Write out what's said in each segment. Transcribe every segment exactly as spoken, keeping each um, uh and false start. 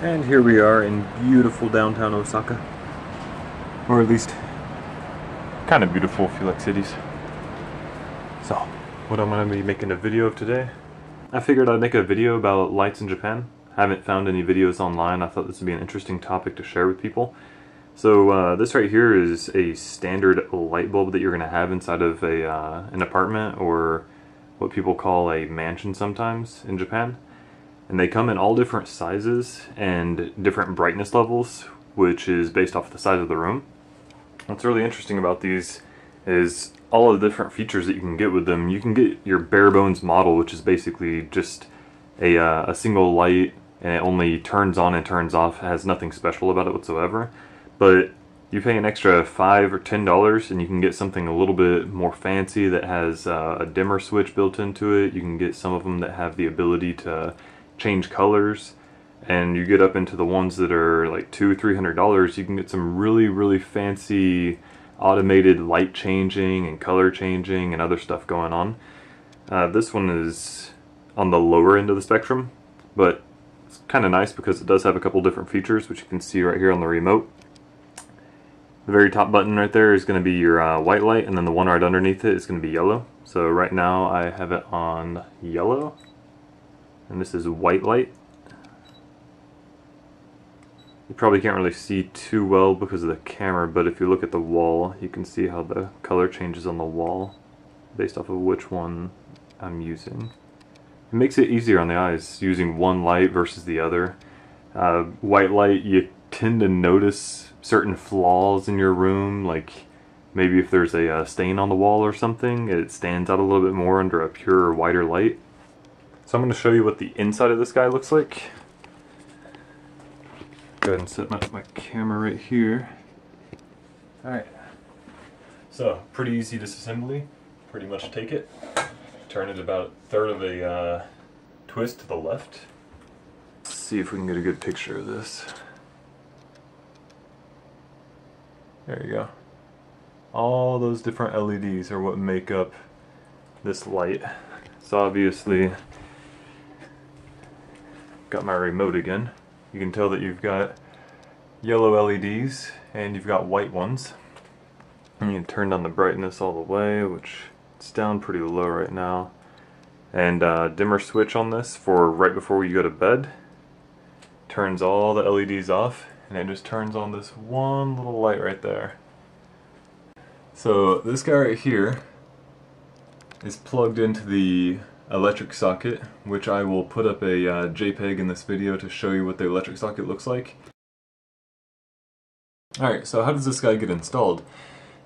And here we are in beautiful downtown Osaka. Or at least, kind of beautiful if you like cities. So, what I'm going to be making a video of today, I figured I'd make a video about lights in Japan. I haven't found any videos online. I thought this would be an interesting topic to share with people. So uh, this right here is a standard light bulb that you're going to have inside of a uh, an apartment, or what people call a mansion sometimes in Japan. And they come in all different sizes and different brightness levels, which is based off the size of the room. What's really interesting about these is all of the different features that you can get with them. You can get your bare bones model, which is basically just a, uh, a single light, and it only turns on and turns off. It has nothing special about it whatsoever. But you pay an extra five or ten dollars and you can get something a little bit more fancy that has uh, a dimmer switch built into it. You can get some of them that have the ability to change colors, and you get up into the ones that are like two, three hundred dollars. You can get some really, really fancy automated light changing and color changing and other stuff going on. Uh, this one is on the lower end of the spectrum, but it's kind of nice because it does have a couple different features, which you can see right here on the remote. The very top button right there is going to be your uh, white light, and then the one right underneath it is going to be yellow. So right now I have it on yellow, and this is white light. You probably can't really see too well because of the camera, but if you look at the wall, you can see how the color changes on the wall based off of which one I'm using. It makes it easier on the eyes using one light versus the other. Uh, white light, you tend to notice certain flaws in your room, like maybe if there's a uh, stain on the wall or something, it stands out a little bit more under a purer, whiter light. So I'm going to show you what the inside of this guy looks like. Go ahead and set up my camera right here. Alright, so pretty easy disassembly. Pretty much take it, turn it about a third of a uh, twist to the left. Let's see if we can get a good picture of this. There you go. All those different L E Ds are what make up this light. So obviously, got my remote again. You can tell that you've got yellow L E Ds and you've got white ones. And you can turn down the brightness all the way, which it's down pretty low right now. And uh, dimmer switch on this for right before you go to bed. Turns all the L E Ds off. And it just turns on this one little light right there. So this guy right here is plugged into the electric socket, which I will put up a uh, JPEG in this video to show you what the electric socket looks like. Alright, so how does this guy get installed?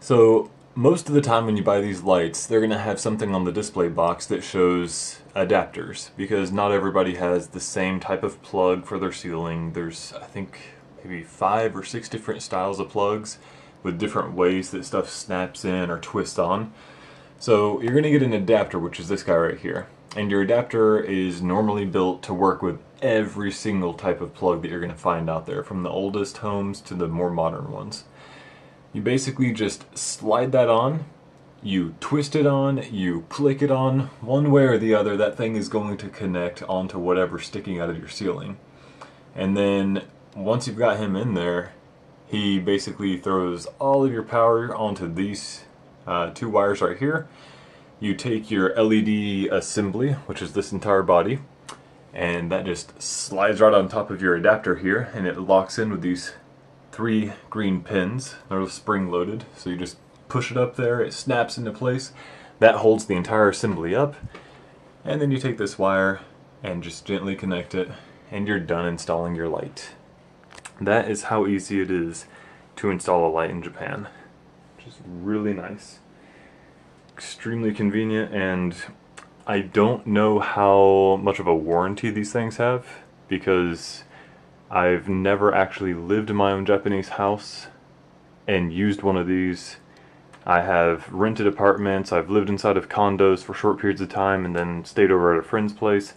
So most of the time when you buy these lights, they're going to have something on the display box that shows adapters, because not everybody has the same type of plug for their ceiling. There's, I think, maybe five or six different styles of plugs with different ways that stuff snaps in or twists on. So you're going to get an adapter, which is this guy right here. And your adapter is normally built to work with every single type of plug that you're going to find out there, from the oldest homes to the more modern ones. You basically just slide that on, you twist it on, you click it on. One way or the other, that thing is going to connect onto whatever's sticking out of your ceiling. And then once you've got him in there, he basically throws all of your power onto these uh, two wires right here. You take your L E D assembly, which is this entire body, and that just slides right on top of your adapter here, and it locks in with these three green pins. They're spring-loaded, so you just push it up there, it snaps into place. That holds the entire assembly up, and then you take this wire and just gently connect it, and you're done installing your light. That is how easy it is to install a light in Japan, which is really nice. Extremely convenient, and I don't know how much of a warranty these things have, because I've never actually lived in my own Japanese house and used one of these. I have rented apartments, I've lived inside of condos for short periods of time, and then stayed over at a friend's place.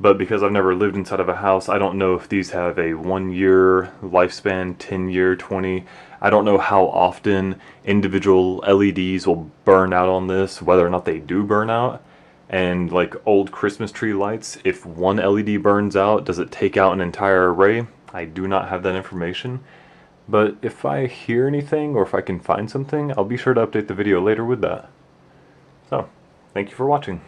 But because I've never lived inside of a house, I don't know if these have a one-year lifespan, ten-year, twenty. I don't know how often individual L E Ds will burn out on this, whether or not they do burn out. and like old Christmas tree lights, if one L E D burns out, does it take out an entire array? I do not have that information, but if I hear anything or if I can find something, I'll be sure to update the video later with that. So, thank you for watching.